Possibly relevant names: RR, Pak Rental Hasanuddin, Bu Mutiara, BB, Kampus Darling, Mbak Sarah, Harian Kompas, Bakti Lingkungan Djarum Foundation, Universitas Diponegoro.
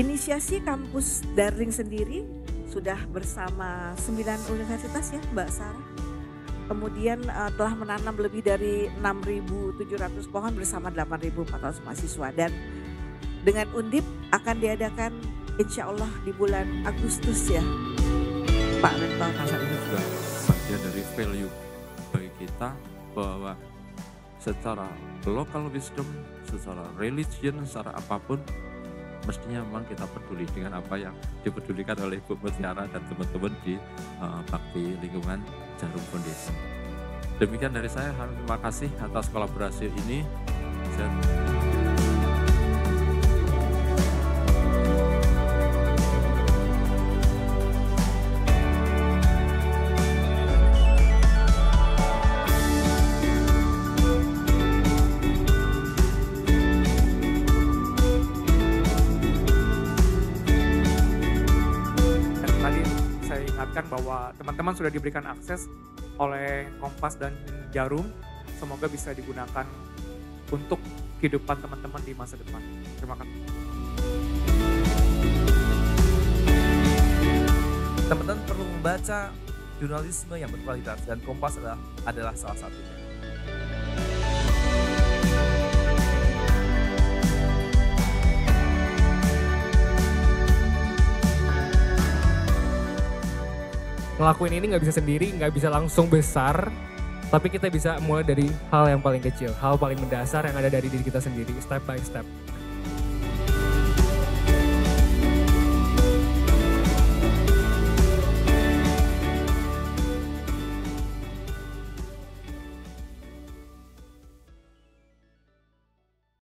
Inisiasi kampus daring sendiri sudah bersama 9 universitas ya Mbak Sarah. Kemudian telah menanam lebih dari 6.700 pohon bersama 8.400 mahasiswa. Dan dengan Undip akan diadakan insya Allah di bulan Agustus ya. Pak Rental Hasanuddin ini juga bagian dari value bagi kita bahwa secara local wisdom, secara religion, secara apapun mestinya memang kita peduli dengan apa yang dipedulikan oleh Bu Mutiara dan teman-teman di Bakti Lingkungan Djarum Foundation. Demikian dari saya, terima kasih atas kolaborasi ini. Bahwa teman-teman sudah diberikan akses oleh Kompas dan Djarum, semoga bisa digunakan untuk kehidupan teman-teman di masa depan. Terima kasih. Teman-teman perlu membaca jurnalisme yang berkualitas dan Kompas adalah salah satunya. Ngelakuin ini nggak bisa sendiri, nggak bisa langsung besar, tapi kita bisa mulai dari hal yang paling kecil, hal paling mendasar yang ada dari diri kita sendiri, step by step.